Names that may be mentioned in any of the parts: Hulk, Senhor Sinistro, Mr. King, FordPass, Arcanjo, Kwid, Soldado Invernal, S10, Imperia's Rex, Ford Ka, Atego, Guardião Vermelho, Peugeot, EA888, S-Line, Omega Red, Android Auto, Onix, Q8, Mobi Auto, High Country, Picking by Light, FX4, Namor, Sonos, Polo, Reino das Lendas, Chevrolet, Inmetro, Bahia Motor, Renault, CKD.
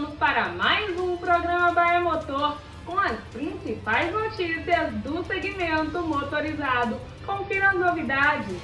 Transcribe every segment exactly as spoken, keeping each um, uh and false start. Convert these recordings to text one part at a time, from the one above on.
voltamos para mais um programa Bahia Motor com as principais notícias do segmento motorizado. Confira as novidades.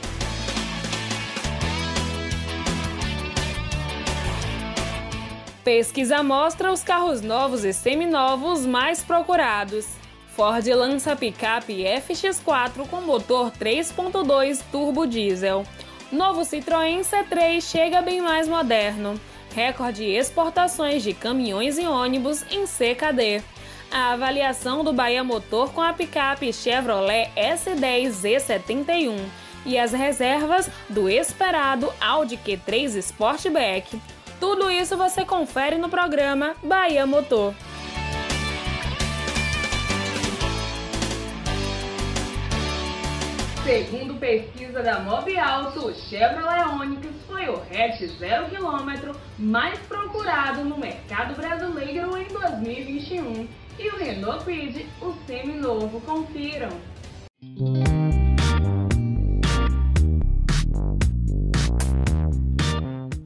Pesquisa mostra os carros novos e seminovos mais procurados. Ford lança picape F X quatro com motor três ponto dois turbo diesel. Novo Citroën C três chega bem mais moderno. Recorde de exportações de caminhões e ônibus em C K D. A avaliação do Bahia Motor com a picape Chevrolet S dez Z setenta e um e as reservas do esperado Audi Q três Sportback. Tudo isso você confere no programa Bahia Motor. Segundo pesquisa da Mobi Auto, o Chevrolet Onix foi o hatch zero quilômetro mais procurado no mercado brasileiro em dois mil e vinte e um e o Renault Kwid, o seminovo. Confiram!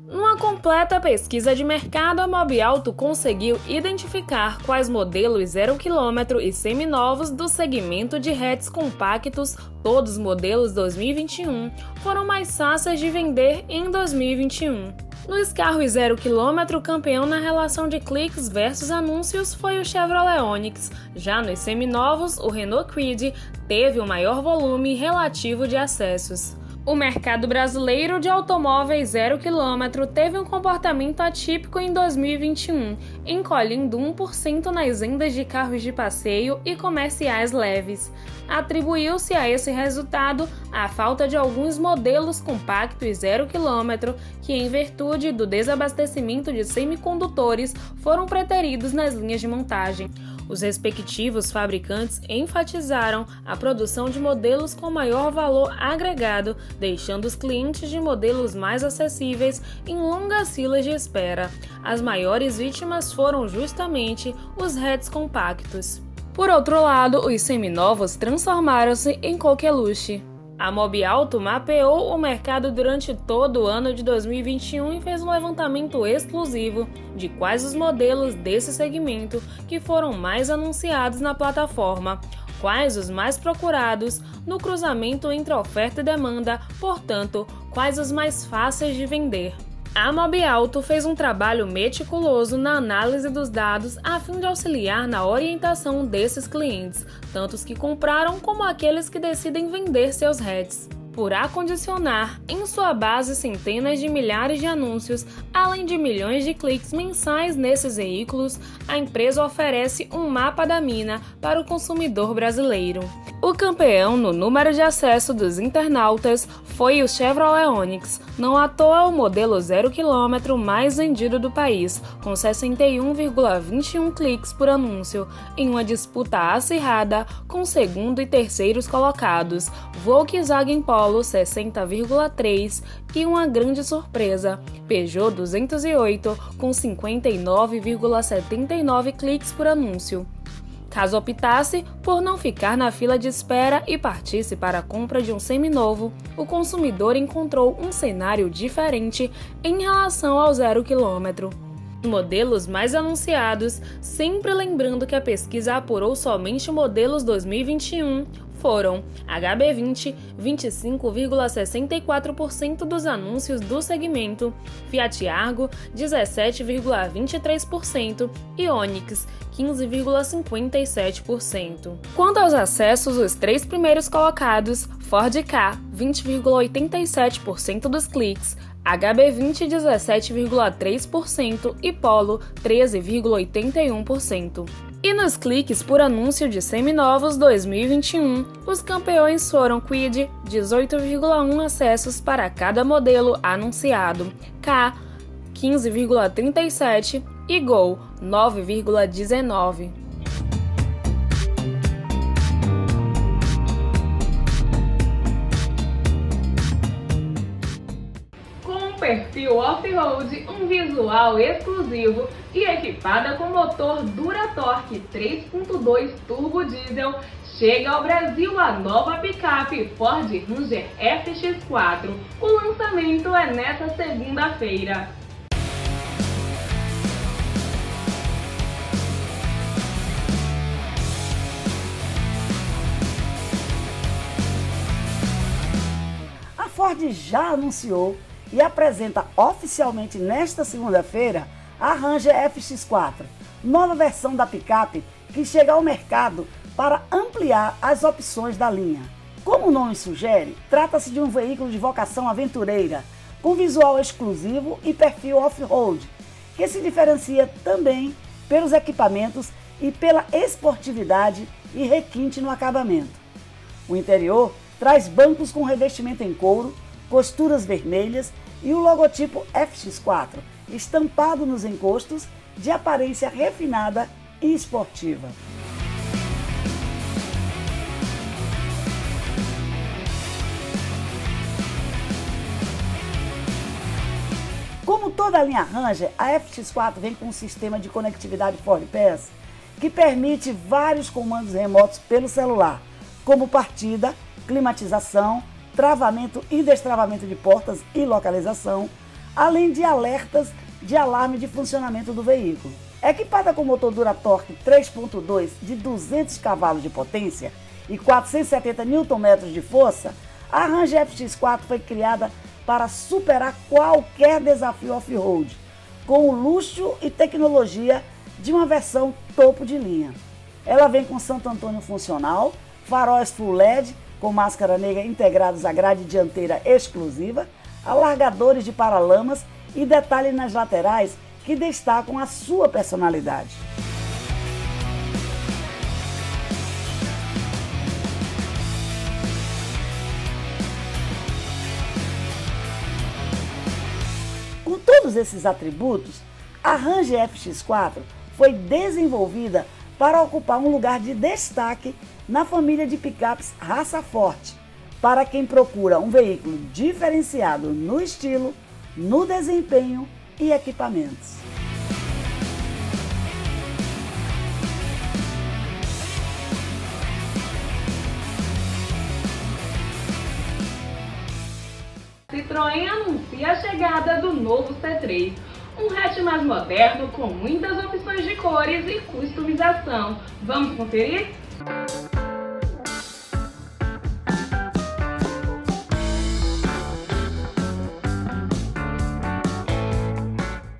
Numa completa pesquisa de mercado, a Mobi Auto conseguiu identificar quais modelos zero quilômetro e seminovos do segmento de hatches compactos. Todos os modelos dois mil e vinte e um foram mais fáceis de vender em dois mil e vinte e um. Nos carros zero quilômetro, o campeão na relação de cliques versus anúncios foi o Chevrolet Onix. Já nos seminovos, o Renault Kwid teve o maior volume relativo de acessos. O mercado brasileiro de automóveis zero quilômetro teve um comportamento atípico em dois mil e vinte e um, encolhendo um por cento nas vendas de carros de passeio e comerciais leves. Atribuiu-se a esse resultado a falta de alguns modelos compactos zero quilômetro que, em virtude do desabastecimento de semicondutores, foram preteridos nas linhas de montagem. Os respectivos fabricantes enfatizaram a produção de modelos com maior valor agregado, deixando os clientes de modelos mais acessíveis em longas filas de espera. As maiores vítimas foram justamente os hatches compactos. Por outro lado, os seminovos transformaram-se em coqueluche. A Mobi Auto mapeou o mercado durante todo o ano de dois mil e vinte e um e fez um levantamento exclusivo de quais os modelos desse segmento que foram mais anunciados na plataforma, quais os mais procurados no cruzamento entre oferta e demanda, portanto, quais os mais fáceis de vender. A Mobi Auto fez um trabalho meticuloso na análise dos dados a fim de auxiliar na orientação desses clientes, tanto os que compraram como aqueles que decidem vender seus hatches. Por acondicionar em sua base centenas de milhares de anúncios, além de milhões de cliques mensais nesses veículos, a empresa oferece um mapa da mina para o consumidor brasileiro. O campeão no número de acesso dos internautas foi o Chevrolet Onix, não à toa o modelo zero quilômetro mais vendido do país, com sessenta e um vírgula vinte e um cliques por anúncio, em uma disputa acirrada com segundo e terceiros colocados, Volkswagen Polo sessenta vírgula três e uma grande surpresa, Peugeot duzentos e oito com cinquenta e nove vírgula setenta e nove cliques por anúncio. Caso optasse por não ficar na fila de espera e partisse para a compra de um seminovo, o consumidor encontrou um cenário diferente em relação ao zero quilômetro. Modelos mais anunciados, sempre lembrando que a pesquisa apurou somente modelos dois mil e vinte e um, foram H B vinte, vinte e cinco vírgula sessenta e quatro por cento dos anúncios do segmento, Fiat Argo, dezessete vírgula vinte e três por cento e Onix, quinze vírgula cinquenta e sete por cento. Quanto aos acessos, os três primeiros colocados, Ford Ka, vinte vírgula oitenta e sete por cento dos cliques, H B vinte, dezessete vírgula três por cento e Polo, treze vírgula oitenta e um por cento. E nos cliques por anúncio de seminovos dois mil e vinte e um, os campeões foram Kwid, dezoito vírgula um acessos para cada modelo anunciado, Ka, quinze vírgula trinta e sete e Gol, nove vírgula dezenove. Perfil off-road, um visual exclusivo e equipada com motor DuraTorque três ponto dois turbo diesel, chega ao Brasil a nova picape Ford Ranger F X quatro. O lançamento é nesta segunda-feira. Ford já anunciou e apresenta oficialmente nesta segunda-feira a Ranger F X quatro, nova versão da picape que chega ao mercado para ampliar as opções da linha. Como o nome sugere, trata-se de um veículo de vocação aventureira, com visual exclusivo e perfil off-road, que se diferencia também pelos equipamentos e pela esportividade e requinte no acabamento. O interior traz bancos com revestimento em couro, costuras vermelhas e o logotipo F X quatro, estampado nos encostos, de aparência refinada e esportiva. Como toda a linha Ranger, a F X quatro vem com um sistema de conectividade FordPass que permite vários comandos remotos pelo celular, como partida, climatização, travamento e destravamento de portas e localização, além de alertas de alarme de funcionamento do veículo. Equipada com motor DuraTorque três ponto dois de duzentos cavalos de potência e quatrocentos e setenta newton-metros de força, a Ranger F X quatro foi criada para superar qualquer desafio off-road, com o luxo e tecnologia de uma versão topo de linha. Ela vem com Santo Antônio funcional, faróis full L E D com máscara negra integrados à grade dianteira exclusiva, alargadores de paralamas e detalhes nas laterais que destacam a sua personalidade. Com todos esses atributos, a Ranger F X quatro foi desenvolvida para ocupar um lugar de destaque na família de picapes raça forte, para quem procura um veículo diferenciado no estilo, no desempenho e equipamentos. Citroën anuncia a chegada do novo C três, um hatch mais moderno com muitas opções de cores e customização. Vamos conferir?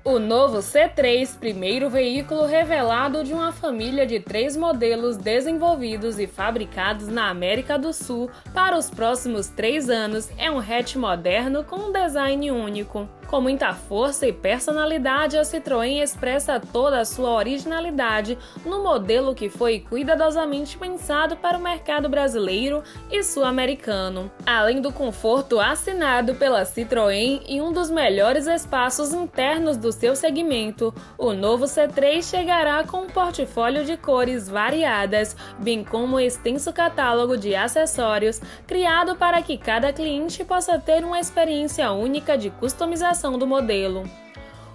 O novo C três, primeiro veículo revelado de uma família de três modelos desenvolvidos e fabricados na América do Sul para os próximos três anos, é um hatch moderno com um design único. Com muita força e personalidade, a Citroën expressa toda a sua originalidade no modelo que foi cuidadosamente pensado para o mercado brasileiro e sul-americano. Além do conforto assinado pela Citroën e um dos melhores espaços internos do seu segmento, o novo C três chegará com um portfólio de cores variadas, bem como um extenso catálogo de acessórios, criado para que cada cliente possa ter uma experiência única de customização do modelo.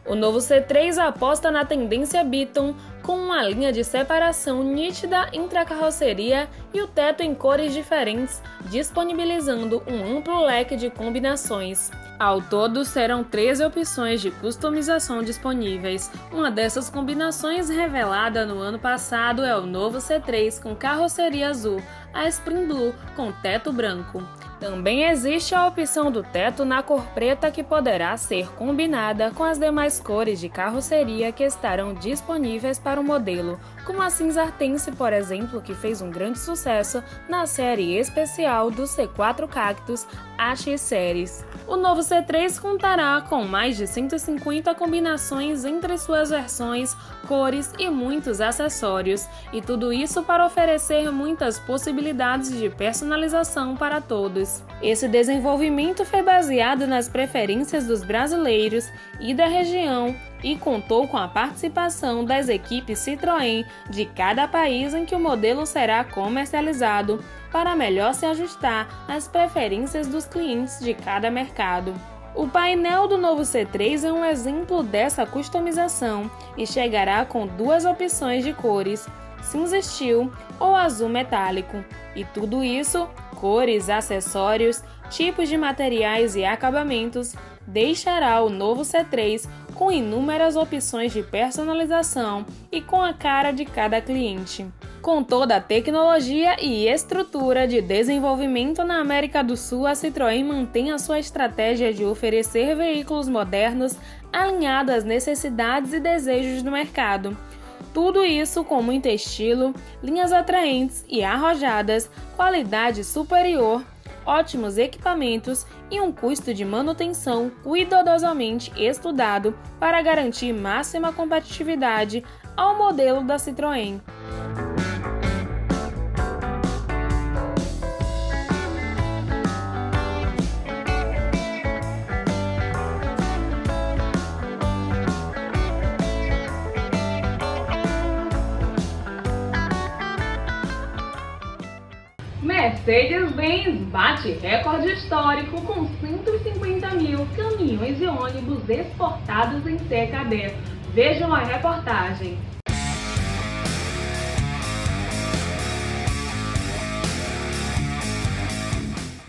O novo C três aposta na tendência Beaton, com uma linha de separação nítida entre a carroceria e o teto em cores diferentes, disponibilizando um amplo leque de combinações. Ao todo, serão treze opções de customização disponíveis. Uma dessas combinações, revelada no ano passado, é o novo C três com carroceria azul, a Spring Blue com teto branco. Também existe a opção do teto na cor preta, que poderá ser combinada com as demais cores de carroceria que estarão disponíveis para o modelo, como a cinza artense, por exemplo, que fez um grande sucesso na série especial do C quatro Cactus H Series. O novo C três contará com mais de cento e cinquenta combinações entre suas versões, cores e muitos acessórios, e tudo isso para oferecer muitas possibilidades de personalização para todos. Esse desenvolvimento foi baseado nas preferências dos brasileiros e da região e contou com a participação das equipes Citroën de cada país em que o modelo será comercializado, para melhor se ajustar às preferências dos clientes de cada mercado. O painel do novo C três é um exemplo dessa customização e chegará com duas opções de cores, cinza steel ou azul metálico. E tudo isso, cores, acessórios, tipos de materiais e acabamentos, deixará o novo C três com inúmeras opções de personalização e com a cara de cada cliente. Com toda a tecnologia e estrutura de desenvolvimento na América do Sul, a Citroën mantém a sua estratégia de oferecer veículos modernos alinhados às necessidades e desejos do mercado. Tudo isso com muito estilo, linhas atraentes e arrojadas, qualidade superior, ótimos equipamentos e um custo de manutenção cuidadosamente estudado para garantir máxima competitividade ao modelo da Citroën. Mercedes-Benz bate recorde histórico com cento e cinquenta mil caminhões e ônibus exportados em C K D. Vejam a reportagem.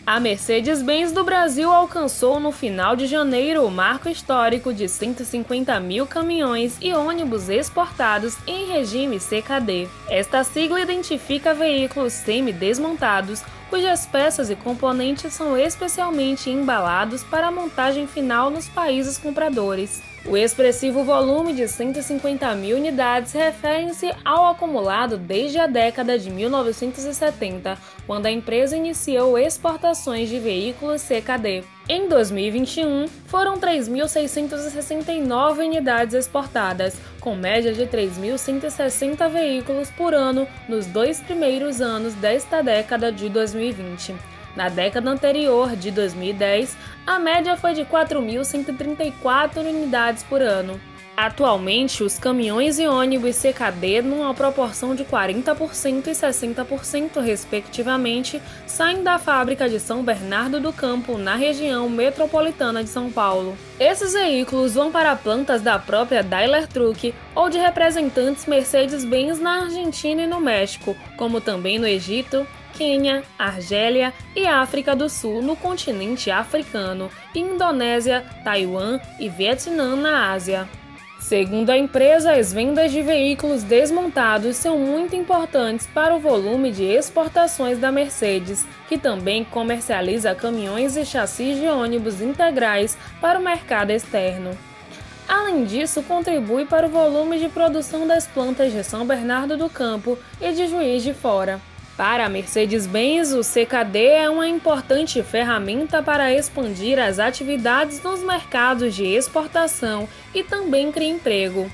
A Mercedes-Benz do Brasil alcançou no final de janeiro o marco histórico de cento e cinquenta mil caminhões e ônibus exportados em regime C K D. Esta sigla identifica veículos semi-desmontados, cujas peças e componentes são especialmente embalados para a montagem final nos países compradores. O expressivo volume de cento e cinquenta mil unidades refere-se ao acumulado desde a década de mil novecentos e setenta, quando a empresa iniciou exportações de veículos C K D. Em dois mil e vinte e um, foram três mil seiscentas e sessenta e nove unidades exportadas, com média de três mil cento e sessenta veículos por ano nos dois primeiros anos desta década de dois mil e vinte. Na década anterior, de dois mil e dez, a média foi de quatro mil cento e trinta e quatro unidades por ano. Atualmente, os caminhões e ônibus C K D, numa proporção de quarenta por cento e sessenta por cento respectivamente, saem da fábrica de São Bernardo do Campo, na região metropolitana de São Paulo. Esses veículos vão para plantas da própria Daimler Truck ou de representantes Mercedes-Benz na Argentina e no México, como também no Egito, Quênia, Argélia e África do Sul no continente africano, Indonésia, Taiwan e Vietnã na Ásia. Segundo a empresa, as vendas de veículos desmontados são muito importantes para o volume de exportações da Mercedes, que também comercializa caminhões e chassis de ônibus integrais para o mercado externo. Além disso, contribui para o volume de produção das plantas de São Bernardo do Campo e de Juiz de Fora. Para a Mercedes-Benz, o C K D é uma importante ferramenta para expandir as atividades nos mercados de exportação e também cria emprego.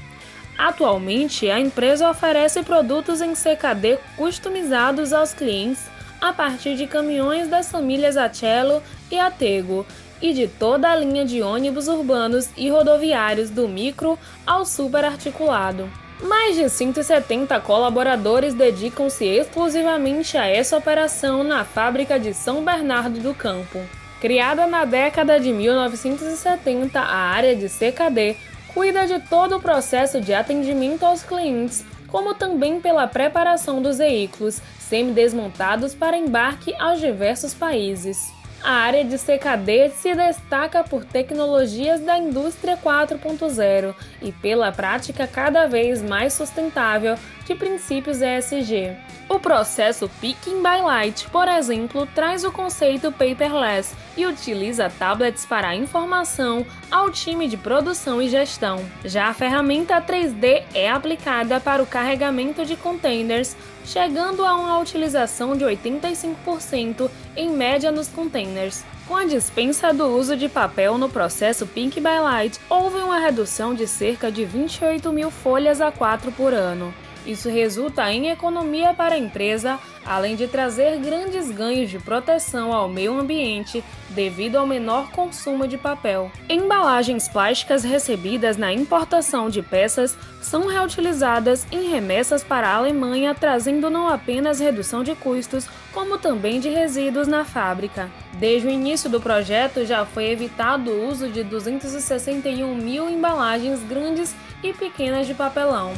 Atualmente, a empresa oferece produtos em C K D customizados aos clientes a partir de caminhões das famílias Atego e Atego e de toda a linha de ônibus urbanos e rodoviários do micro ao super articulado. Mais de cento e setenta colaboradores dedicam-se exclusivamente a essa operação na fábrica de São Bernardo do Campo. Criada na década de mil novecentos e setenta, a área de C K D cuida de todo o processo de atendimento aos clientes, como também pela preparação dos veículos semidesmontados para embarque aos diversos países. A área de C K D se destaca por tecnologias da indústria quatro ponto zero e pela prática cada vez mais sustentável de princípios E S G. O processo Picking by Light, por exemplo, traz o conceito paperless e utiliza tablets para informação ao time de produção e gestão. Já a ferramenta três D é aplicada para o carregamento de containers, chegando a uma utilização de oitenta e cinco por cento em média nos containers. Com a dispensa do uso de papel no processo Picking by Light, houve uma redução de cerca de vinte e oito mil folhas A quatro por ano. Isso resulta em economia para a empresa, além de trazer grandes ganhos de proteção ao meio ambiente devido ao menor consumo de papel. Embalagens plásticas recebidas na importação de peças são reutilizadas em remessas para a Alemanha, trazendo não apenas redução de custos, como também de resíduos na fábrica. Desde o início do projeto, já foi evitado o uso de duzentas e sessenta e uma mil embalagens grandes e pequenas de papelão.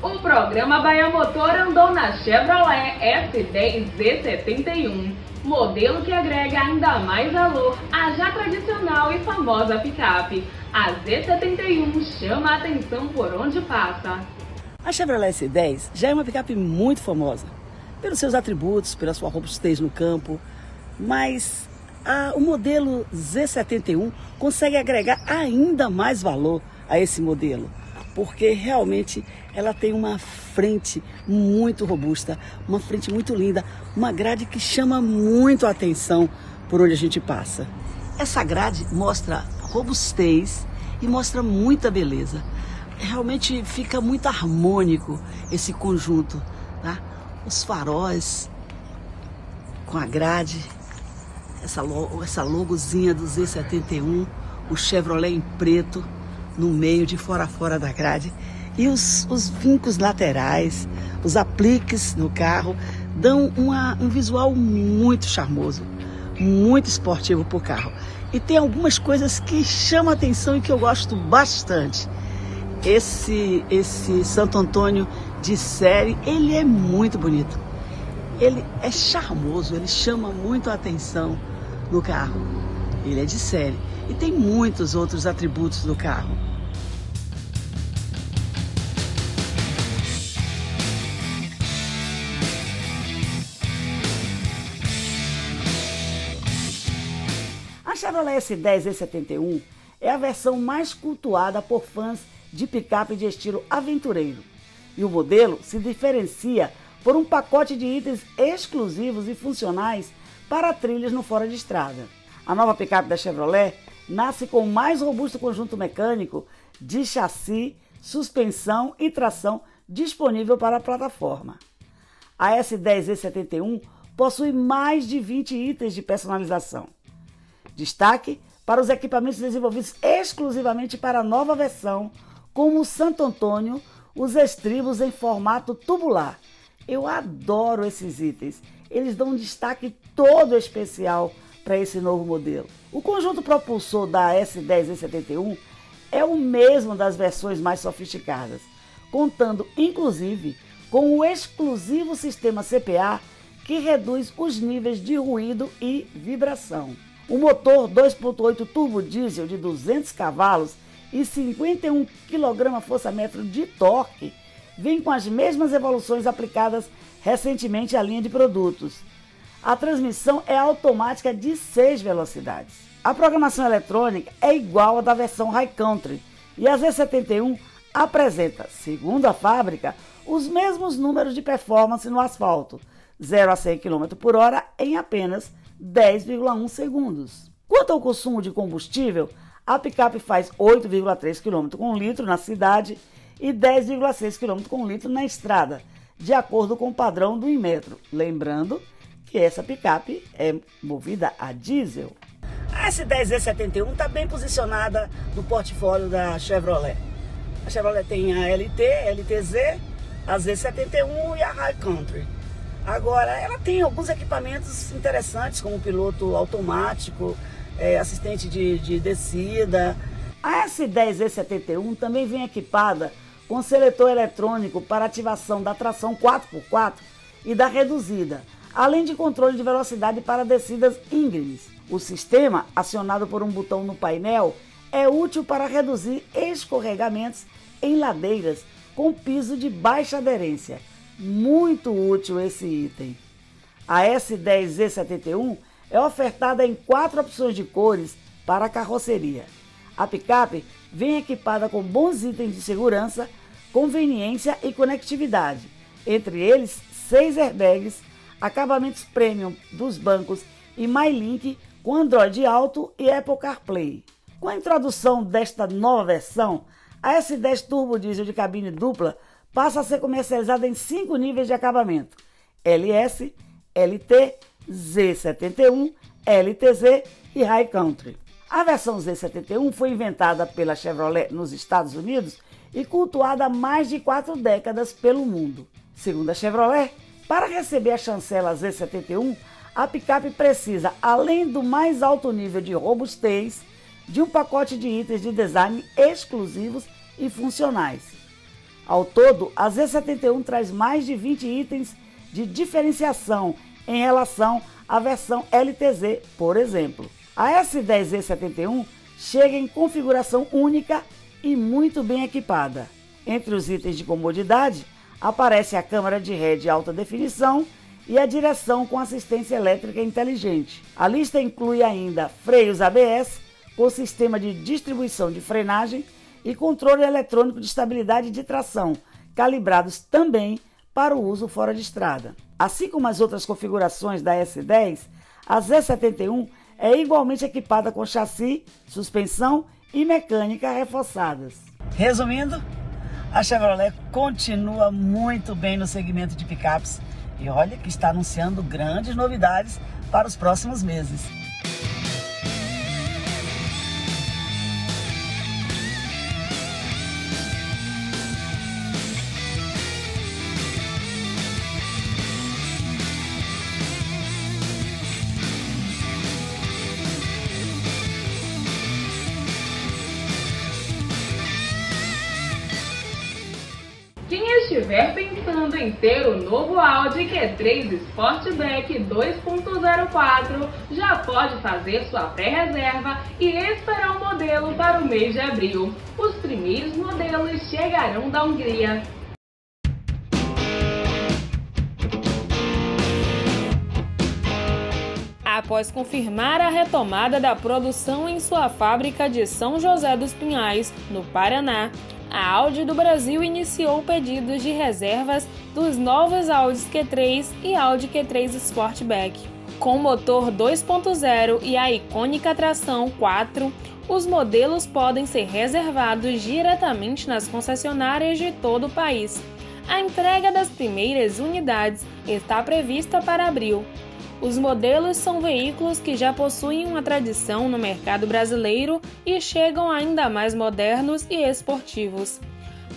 O programa Bahia Motor andou na Chevrolet S dez Z setenta e um, modelo que agrega ainda mais valor à já tradicional e famosa picape. A Z setenta e um chama a atenção por onde passa. A Chevrolet S dez já é uma picape muito famosa, pelos seus atributos, pela sua robustez no campo, mas a, o modelo Z setenta e um consegue agregar ainda mais valor a esse modelo, porque realmente ela tem uma frente muito robusta, uma frente muito linda, uma grade que chama muito a atenção por onde a gente passa. Essa grade mostra robustez e mostra muita beleza. Realmente fica muito harmônico esse conjunto, tá? Os faróis com a grade, essa, logo, essa logozinha do Z setenta e um, o Chevrolet em preto, no meio, de fora a fora da grade, e os, os vincos laterais, os apliques no carro, dão uma, um visual muito charmoso, muito esportivo para o carro. E tem algumas coisas que chamam a atenção e que eu gosto bastante. Esse, esse Santo Antônio de série, ele é muito bonito, ele é charmoso, ele chama muito a atenção no carro, ele é de série. E tem muitos outros atributos do carro. A Chevrolet S dez Z setenta e um é a versão mais cultuada por fãs de picape de estilo aventureiro. E o modelo se diferencia por um pacote de itens exclusivos e funcionais para trilhas no fora de estrada. A nova picape da Chevrolet nasce com o mais robusto conjunto mecânico de chassi, suspensão e tração disponível para a plataforma. A S dez Z setenta e um possui mais de vinte itens de personalização. Destaque para os equipamentos desenvolvidos exclusivamente para a nova versão, como o Santo Antônio, os estribos em formato tubular. Eu adoro esses itens, eles dão um destaque todo especial para esse novo modelo. O conjunto propulsor da S dez Z setenta e um é o mesmo das versões mais sofisticadas, contando inclusive com o exclusivo sistema C P A que reduz os níveis de ruído e vibração. O motor dois ponto oito turbo diesel de duzentos cavalos e cinquenta e um quilograma-força-metro de torque vem com as mesmas evoluções aplicadas recentemente à linha de produtos. A transmissão é automática de seis velocidades. A programação eletrônica é igual à da versão High Country e a Z setenta e um apresenta, segundo a fábrica, os mesmos números de performance no asfalto, zero a cem km por hora em apenas dez vírgula um segundos. Quanto ao consumo de combustível, a picape faz oito vírgula três km com litro na cidade e dez vírgula seis km com litro na estrada, de acordo com o padrão do Inmetro. Lembrando que essa picape é movida a diesel. A S dez Z setenta e um está bem posicionada no portfólio da Chevrolet. A Chevrolet tem a L T, a L T Z, a Z setenta e um e a High Country. Agora, ela tem alguns equipamentos interessantes, como piloto automático, é, assistente de, de descida. A S dez Z setenta e um também vem equipada com seletor eletrônico para ativação da tração quatro por quatro e da reduzida, além de controle de velocidade para descidas íngremes. O sistema, acionado por um botão no painel, é útil para reduzir escorregamentos em ladeiras com piso de baixa aderência. Muito útil esse item. A S dez Z setenta e um é ofertada em quatro opções de cores para a carroceria. A picape vem equipada com bons itens de segurança, conveniência e conectividade, entre eles seis airbags, acabamentos premium dos bancos e MyLink com Android Auto e Apple CarPlay. Com a introdução desta nova versão, a S dez Turbo Diesel de cabine dupla passa a ser comercializada em cinco níveis de acabamento: L S, L T, Z setenta e um, L T Z e High Country. A versão Z setenta e um foi inventada pela Chevrolet nos Estados Unidos e cultuada há mais de quatro décadas pelo mundo. Segundo a Chevrolet, para receber a chancela Z setenta e um, a picape precisa, além do mais alto nível de robustez, de um pacote de itens de design exclusivos e funcionais. Ao todo, a Z setenta e um traz mais de vinte itens de diferenciação em relação à versão L T Z, por exemplo. A S dez Z setenta e um chega em configuração única e muito bem equipada. Entre os itens de comodidade, aparece a câmera de ré de alta definição e a direção com assistência elétrica inteligente. A lista inclui ainda freios A B S, com sistema de distribuição de frenagem e controle eletrônico de estabilidade de tração, calibrados também para o uso fora de estrada. Assim como as outras configurações da S dez, a Z setenta e um é igualmente equipada com chassi, suspensão e mecânica reforçadas. Resumindo, a Chevrolet continua muito bem no segmento de picapes e olha que está anunciando grandes novidades para os próximos meses. Estiver pensando em ter o novo Audi Q três Sportback dois ponto zero quatro, já pode fazer sua pré-reserva e esperar o modelo para o mês de abril. Os primeiros modelos chegarão da Hungria. Após confirmar a retomada da produção em sua fábrica de São José dos Pinhais, no Paraná, a Audi do Brasil iniciou pedidos de reservas dos novos Audi Q três e Audi Q três Sportback. Com motor dois ponto zero e a icônica tração quatro, os modelos podem ser reservados diretamente nas concessionárias de todo o país. A entrega das primeiras unidades está prevista para abril. Os modelos são veículos que já possuem uma tradição no mercado brasileiro e chegam ainda mais modernos e esportivos.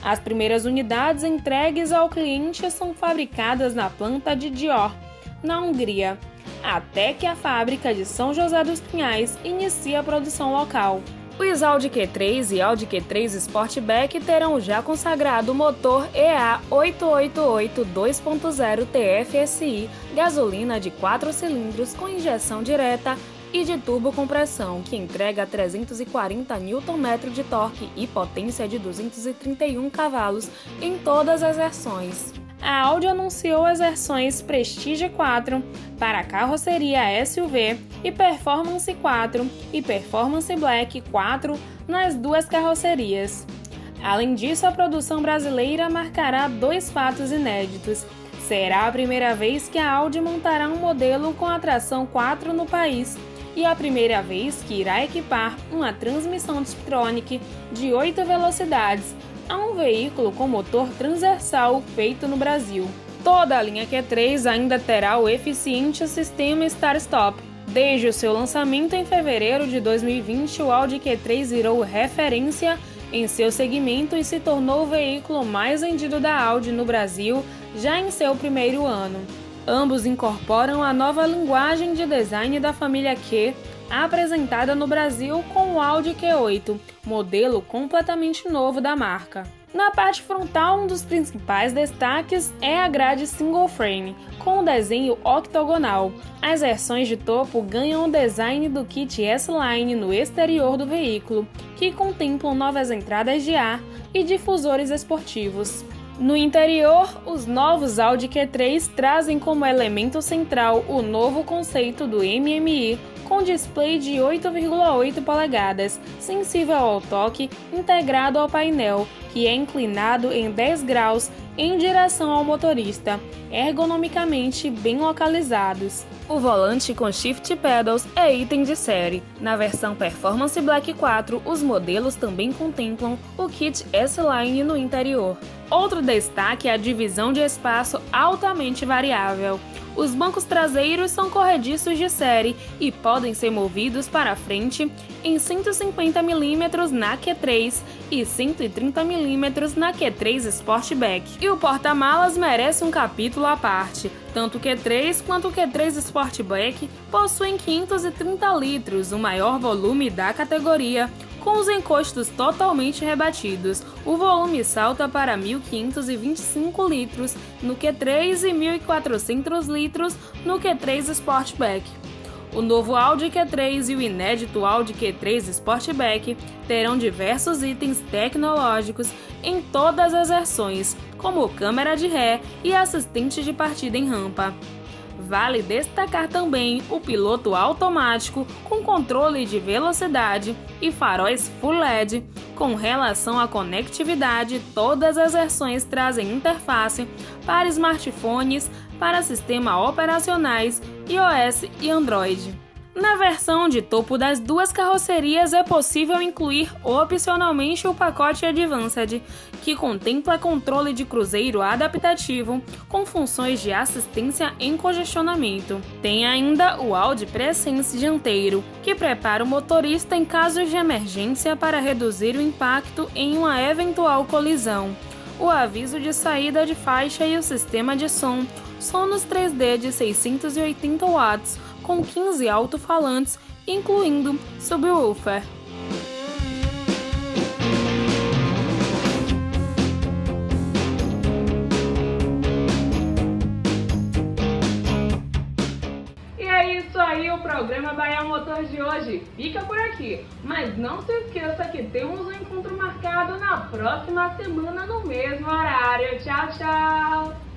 As primeiras unidades entregues ao cliente são fabricadas na planta de Dior, na Hungria, até que a fábrica de São José dos Pinhais inicie a produção local. Os Audi Q três e Audi Q três Sportback terão já consagrado o motor E A oito oito oito dois ponto zero T F S I, gasolina de quatro cilindros com injeção direta e de turbocompressão, que entrega trezentos e quarenta newton-metros de torque e potência de duzentos e trinta e um cavalos em todas as versões. A Audi anunciou as versões Prestige quatro para carroceria S U V e Performance quatro e Performance Black quatro nas duas carrocerias. Além disso, a produção brasileira marcará dois fatos inéditos. Será a primeira vez que a Audi montará um modelo com a tração quatro no país e a primeira vez que irá equipar uma transmissão Tiptronic de oito velocidades a um veículo com motor transversal feito no Brasil. Toda a linha Q três ainda terá o eficiente sistema Start-Stop. Desde o seu lançamento em fevereiro de dois mil e vinte, o Audi Q três virou referência em seu segmento e se tornou o veículo mais vendido da Audi no Brasil já em seu primeiro ano. Ambos incorporam a nova linguagem de design da família Q, apresentada no Brasil com o Audi Q oito, modelo completamente novo da marca. Na parte frontal, um dos principais destaques é a grade single frame, com um desenho octogonal. As versões de topo ganham o design do kit S-Line no exterior do veículo, que contemplam novas entradas de ar e difusores esportivos. No interior, os novos Audi Q três trazem como elemento central o novo conceito do M M I, com display de oito vírgula oito polegadas, sensível ao toque, integrado ao painel, que é inclinado em dez graus em direção ao motorista, ergonomicamente bem localizados. O volante com shift pedals é item de série. Na versão Performance Black quatro, os modelos também contemplam o kit S-Line no interior. Outro destaque é a divisão de espaço altamente variável. Os bancos traseiros são corrediços de série e podem ser movidos para frente em cento e cinquenta milímetros na Q três e cento e trinta milímetros na Q três Sportback. E o porta-malas merece um capítulo à parte. Tanto o Q três quanto o Q três Sportback possuem quinhentos e trinta litros, o maior volume da categoria, Com os encostos totalmente rebatidos, o volume salta para mil quinhentos e vinte e cinco litros no Q três e mil e quatrocentos litros no Q três Sportback. O novo Audi Q três e o inédito Audi Q três Sportback terão diversos itens tecnológicos em todas as versões, como câmera de ré e assistente de partida em rampa. Vale destacar também o piloto automático com controle de velocidade e faróis full L E D. Com relação à conectividade, todas as versões trazem interface para smartphones, para sistemas operacionais, iOS e Android. Na versão de topo das duas carrocerias é possível incluir opcionalmente o pacote Advanced, que contempla controle de cruzeiro adaptativo com funções de assistência em congestionamento. Tem ainda o Audi Presence dianteiro, que prepara o motorista em casos de emergência para reduzir o impacto em uma eventual colisão. O aviso de saída de faixa e o sistema de som, sonos três D de seiscentos e oitenta watts, com quinze alto-falantes, incluindo subwoofer. E é isso aí, o programa Bahia Motor de hoje fica por aqui, mas não se esqueça que temos um encontro marcado na próxima semana no mesmo horário. Tchau, tchau!